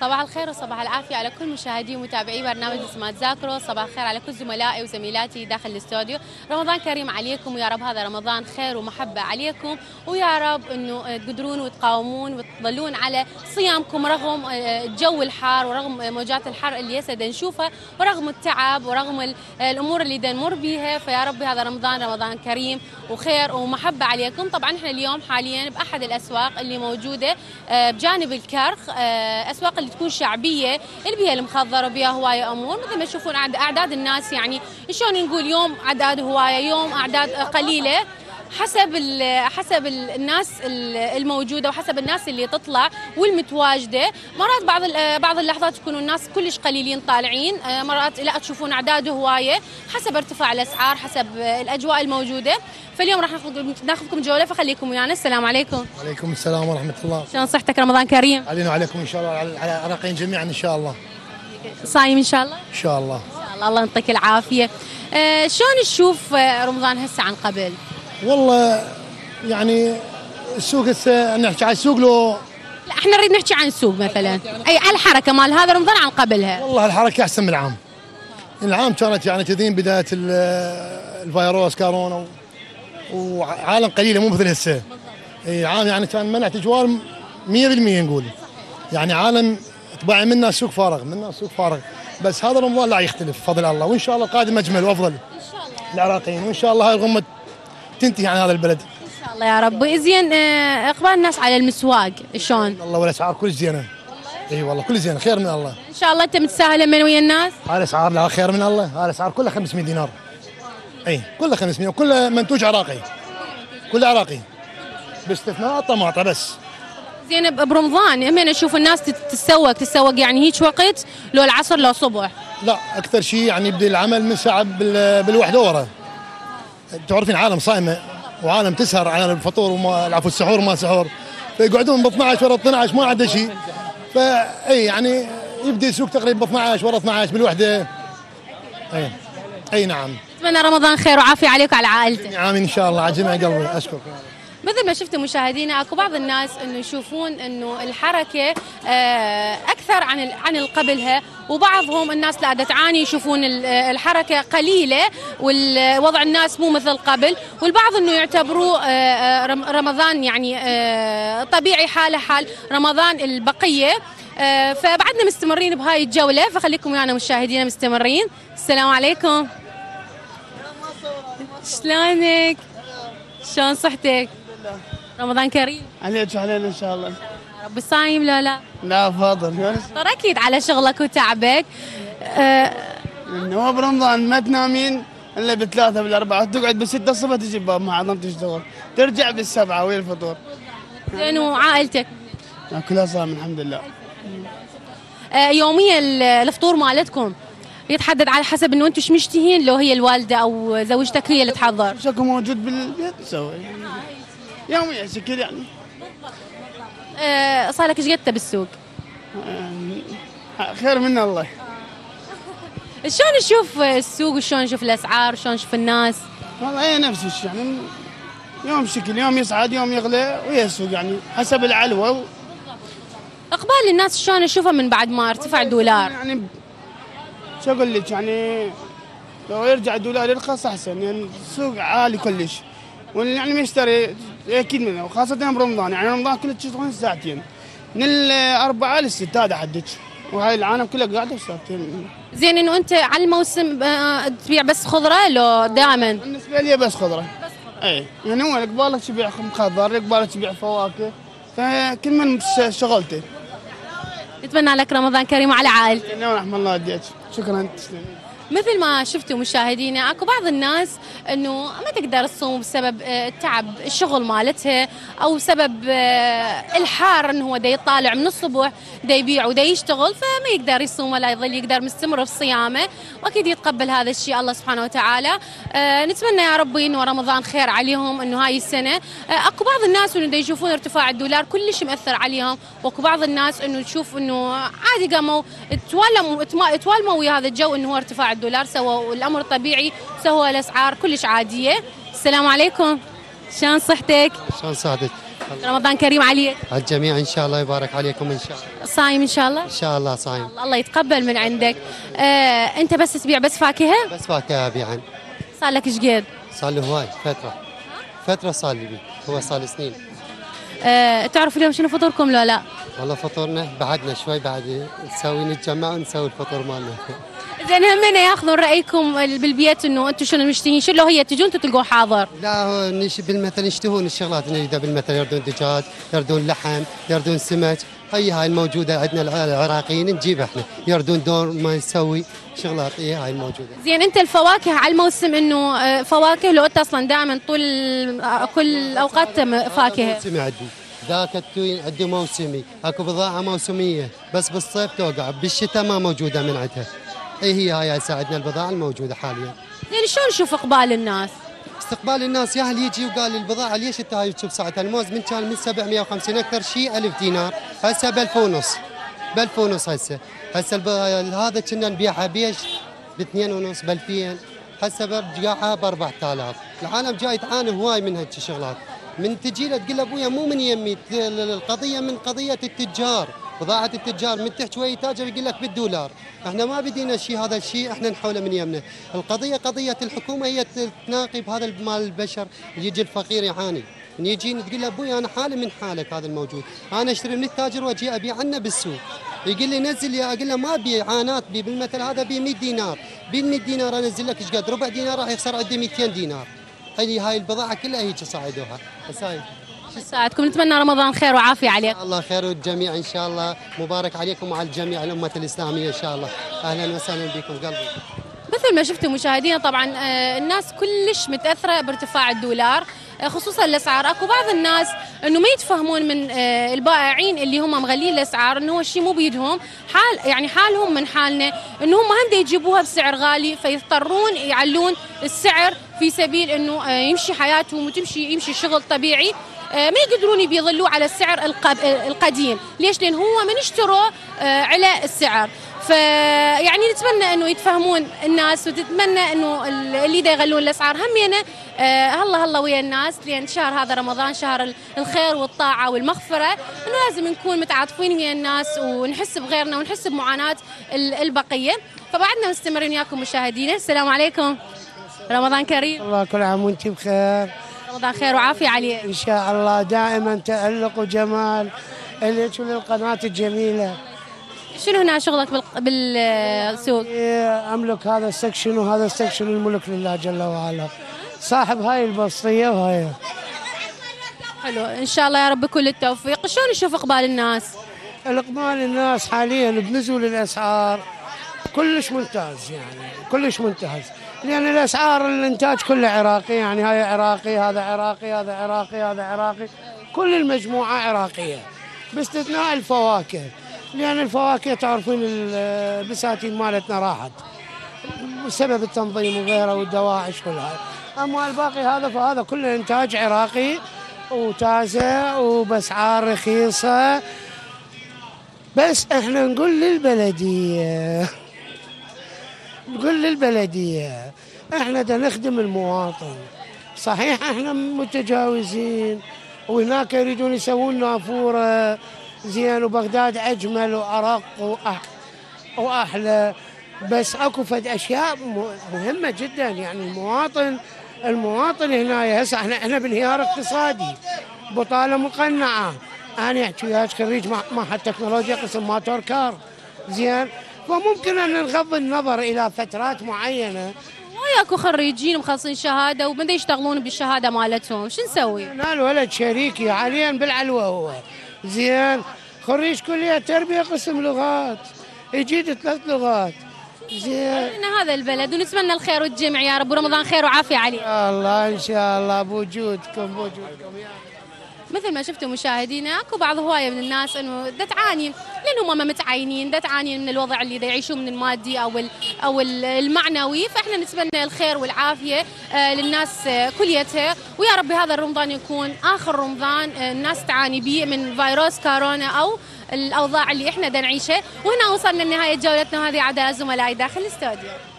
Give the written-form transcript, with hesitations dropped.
صباح الخير وصباح العافية على كل مشاهدي ومتابعي برنامج اسمات زاكروس. صباح الخير على كل زملائي وزميلاتي داخل الاستوديو. رمضان كريم عليكم، ويا رب هذا رمضان خير ومحبة عليكم، ويا رب انه تقدرون وتقاومون وتضلون على صيامكم رغم الجو الحار ورغم موجات الحر اللي هسه نشوفها ورغم التعب ورغم الامور اللي نمر بيها. فيا رب هذا رمضان كريم وخير ومحبة عليكم. طبعا احنا اليوم حاليا باحد الاسواق اللي موجودة بجانب الكرخ، اسواق اللي تكون شعبيه اللي بيها المخضر وبيها هوايه امور، مثل ما تشوفون اعداد الناس، يعني شلون نقول يوم اعداد هوايه يوم اعداد قليله حسب الناس الموجوده وحسب الناس اللي تطلع والمتواجده. مرات بعض اللحظات يكونوا الناس كلش قليلين طالعين، مرات لا تشوفون اعداد هوايه حسب ارتفاع الاسعار حسب الاجواء الموجوده. فاليوم راح ناخذكم جوله، فخليكم ويانا. السلام عليكم. وعليكم السلام ورحمه الله. شلون صحتك؟ رمضان كريم علينا وعليكم ان شاء الله، على العراقيين جميعا ان شاء الله. صايم ان شاء الله؟ ان شاء الله ان شاء الله. الله يعطيك العافيه. شلون تشوف رمضان هسه عن قبل؟ والله يعني السوق هسه نحكي على السوق لو لا، احنا نريد نحكي عن السوق مثلا، اي على الحركه مال هذا رمضان عن قبلها. والله الحركه احسن من العام. العام كانت يعني تدين بدايه الفيروس كورونا وعالم قليله، مو مثل هسه. العام يعني كان منع تجوال 100% نقول، يعني عالم تباع منا السوق فارغ، منا السوق فارغ. بس هذا رمضان لا يختلف بفضل الله، وان شاء الله القادم اجمل وافضل ان شاء الله العراقيين، وان شاء الله هاي الغمه تنتهي عن هذا البلد ان شاء الله يا رب. زين اقبال الناس على المسواق شلون؟ والله والاسعار كلش زينه. اي والله كلش زينه، خير من الله ان شاء الله. انت متساهل من ويا الناس؟ هاي الاسعار لا خير من الله، هاي الاسعار كلها 500 دينار. اي كلها 500 وكلها منتوج عراقي، كله عراقي باستثناء الطماطم بس. زين برمضان امين اشوف الناس تتسوق يعني هيك وقت لو العصر لو الصبح؟ لا اكثر شيء يعني يبدي العمل من الساعه بالوحده ورا. تعرفين عالم صايمه وعالم تسهر على الفطور وما السحور وما سحور، فيقعدون ب 12 ورا 12 ما عدا شيء. فاي يعني يبدي السوق تقريبا ب 12 ورا 12 بالوحده. اي نعم. اتمنى رمضان خير وعافيه عليك وعلى عائلتك. امين ان شاء الله على جميع قلبي. اشكرك. مثل ما شفتوا مشاهدينا، اكو بعض الناس انه يشوفون انه الحركه اكثر عن قبلها، وبعضهم الناس لا تعاني يشوفون الحركه قليله والوضع الناس مو مثل قبل، والبعض انه يعتبروا رمضان يعني طبيعي حاله حال رمضان البقيه. فبعدنا مستمرين بهاي الجوله، فخليكم ويانا مشاهدينا مستمرين. السلام عليكم. شلونك؟ شلون صحتك؟ رمضان كريم عليك وعلينا ان شاء الله. ربي صايم لو لا؟ لا فاضل. تركيت على شغلك وتعبك. هو برمضان ما تنامين الا بالثلاثه بالاربعه، تقعد بالسته الصبح تجي باب ما عاد تشتغل، ترجع بالسبعه ويا الفطور. زين وعائلتك؟ كلها صايمه الحمد لله. يوميا الفطور مالتكم يتحدد على حسب انه انتم مشتهين، لو هي الوالده او زوجتك هي اللي تحضر؟ شكو موجود بالبيت نسوي يوميا شكل يعني. صار لك ايش قد بالسوق؟ خير من الله. شلون نشوف السوق وشلون نشوف الاسعار وشلون نشوف الناس؟ والله هي نفس الشيء يعني، يوم شكل يوم يصعد يوم يغلى، ويا السوق يعني حسب العلوه. اقبال الناس شلون اشوفها من بعد ما ارتفع الدولار؟ يعني شو اقول لك، يعني لو يرجع الدولار يرخص احسن، يعني السوق عالي كلش، واللي يعني مشتري اكيد منه، وخاصه برمضان. يعني رمضان كله تشتغلون ساعتين من الاربعاء للست، هذا حدك، وهاي العالم كله قاعده ساعتين. زين انه انت على الموسم تبيع بس خضره لو دائما؟ بالنسبه لي بس خضره. اي يعني هو قبالك تبيع خضار، قبالك تبيع فواكه، فكل من شغلته. نتمنى لك رمضان كريم وعلى عائلتك. ورحمه الله وديك. شكرا تسلمين. مثل ما شفتوا مشاهدينا، اكو بعض الناس انه ما تقدر تصوم بسبب التعب الشغل مالتها او بسبب الحار، انه هو دا يطالع من الصبح دا يبيع ودا يشتغل، فما يقدر يصوم ولا يظل يقدر مستمر بصيامه، واكيد يتقبل هذا الشيء الله سبحانه وتعالى. نتمنى يا ربي انه رمضان خير عليهم، انه هاي السنه اكو بعض الناس انه دا يشوفون ارتفاع الدولار كلش مأثر عليهم، واكو بعض الناس انه تشوف انه عادي قاموا توالموا ويا هذا الجو انه هو ارتفاع الدولار، سووا الامر طبيعي، سووا الاسعار كلش عاديه. السلام عليكم. شلون صحتك؟ شلون صحتك؟ رمضان كريم عليك على الجميع ان شاء الله، يبارك عليكم ان شاء الله. صايم ان شاء الله؟ ان شاء الله صايم. الله يتقبل من عندك. انت بس تبيع بس فاكهه؟ بس فاكهه ابيعها. صار لك ايش قد؟ صار لي هواي فتره صار لي هو صار لي سنين. تعرف اليوم شنو فطوركم لو لا؟ والله فطورنا بعدنا شوي، بعد نسوي نتجمع ونسوي الفطور مالنا. اذا همنا ياخذون رايكم بالبيت انه انتم شنو مشتهين، شنو هي تجون انتم تلقوه حاضر؟ لا هو بالمثل يشتهون الشغلات اللي بالمثل، يردون دجاج، يردون لحم، يردون سمك، هاي الموجوده عندنا العراقيين نجيبها احنا، يردون دور ما نسوي شغلات هاي الموجوده. زين انت الفواكه على الموسم انه فواكه لو انت اصلا دائما طول كل الاوقات فاكهه؟ موسمي عندي، ذاك التوين عندي موسمي، اكو بضاعه موسميه بس بالصيف توقع، بالشتاء ما موجوده من عندها. اي هي هاي تساعدنا البضاعه الموجوده حاليا. زين شلون نشوف اقبال الناس؟ استقبال الناس ياهل يجي وقال البضاعه ليش انت هاي تشوف ساعه الموز من كان من 750 اكثر شيء 1000 دينار، هسه ب 1500 هسه هذا كنا نبيعها بيش ب 2.5 ب 2000، هسه برجعها ب 4000. العالم جاي تعاني هواي من هيك شغلات، من تجيله تقول ابويا مو من يمي، القضيه من قضيه التجار، بضاعه التجار من تحكي ويا تاجر يقول لك بالدولار، احنا ما بدينا شيء، هذا الشيء احنا نحوله من يمنا. القضيه قضيه الحكومه، هي تناقي بهذا مال البشر، يجي الفقير يعاني، من يجي تقول له ابويا انا حالي من حالك، هذا الموجود، انا اشتري من التاجر واجي ابيع عنه بالسوق، يقول لي نزل يا، اقول له ما ابي عانات بي بالمثل، هذا ب 100 دينار، ب 100 دينار انزل لك ايش قد؟ ربع دينار راح يخسر عندي 200 دينار. هاي البضاعه كلها هيك صعدوها. هسه يساعدكم، نتمنى رمضان خير وعافيه عليك. الله خير والجميع ان شاء الله، مبارك عليكم وعلى الجميع الامه الاسلاميه ان شاء الله. اهلا وسهلا بكم قلبي. مثل ما شفتوا مشاهدينا طبعا الناس كلش متاثره بارتفاع الدولار، خصوصا الاسعار. اكو بعض الناس انه ما يتفهمون من البائعين اللي هم مغلين الاسعار، انه هو الشيء مو بيدهم، حال يعني حالهم من حالنا، انه هم هم يجيبوها بسعر غالي فيضطرون يعلون السعر في سبيل انه يمشي حياتهم وتمشي يمشي شغل طبيعي، ما يقدرون بيظلوا على السعر القديم. ليش؟ لان هو من اشتروه على السعر. فيعني نتمنى انه يتفهمون الناس، وتتمنى انه اللي دا يغلون الاسعار همينا هلا هلا ويا الناس، لان شهر هذا رمضان شهر الخير والطاعه والمغفره، انه لازم نكون متعاطفين ويا الناس ونحس بغيرنا ونحس بمعاناه البقيه. فبعدنا مستمرين وياكم مشاهدينا. السلام عليكم، رمضان كريم. الله كل عام وانت بخير. رمضان خير وعافيه عليك ان شاء الله، دائما تألق وجمال اليك وللقناه الجميله. شنو هنا شغلك بالسوق؟ املك هذا السكشن وهذا السكشن، الملك لله جل وعلا، صاحب هاي البسطيه وهاي. حلو، ان شاء الله يا رب كل التوفيق. شلون نشوف اقبال الناس؟ اقبال الناس حاليا بنزول الاسعار كلش ممتاز، يعني كلش ممتاز، لان الاسعار الانتاج كله عراقي، يعني هاي عراقي هذا عراقي هذا عراقي هذا عراقي، كل المجموعه عراقيه باستثناء الفواكه، لأن الفواكه تعرفين البساتين مالتنا راحت بسبب التنظيم وغيره والدواعش كلها، أما الباقي هذا فهذا كله إنتاج عراقي وتازة وبأسعار رخيصة. بس إحنا نقول للبلدية، نقول للبلدية إحنا دا نخدم المواطن. صحيح إحنا متجاوزين وهناك يريدون يسوون نافورة زين وبغداد اجمل وارق واحلى، بس اكو فد اشياء مهمه جدا، يعني المواطن هنا هسه احنا بانهيار اقتصادي، بطاله مقنعه، انا احكي وياك خريج معهد تكنولوجيا قسم ماتور كار، زين فممكن ان نغض النظر الى فترات معينه. وياكو اكو خريجين مخلصين شهاده وبدا يشتغلون بالشهاده مالتهم، شو نسوي؟ انا الولد شريكي حاليا بالعلوه، هو زين خريج كليه تربيه قسم لغات، يجيد 3 لغات. زين احنا هذا البلد، ونتمنى الخير والجمع يا رب، ورمضان خير وعافيه عليك. الله ان شاء الله بوجودكم يا رب. مثل ما شفتوا مشاهدينا اكو بعض هوايه من الناس انه دا تعاني، لان هم ما متعينين، دا تعاني من الوضع اللي دا يعيشوه من المادي او المعنوي، فاحنا نتمنى الخير والعافيه للناس كليتها، ويا رب هذا الرمضان يكون اخر رمضان الناس تعاني بيه من فيروس كورونا او الاوضاع اللي احنا دا نعيشها. وهنا وصلنا لنهايه جولتنا هذه عدا زملائي داخل الاستوديو.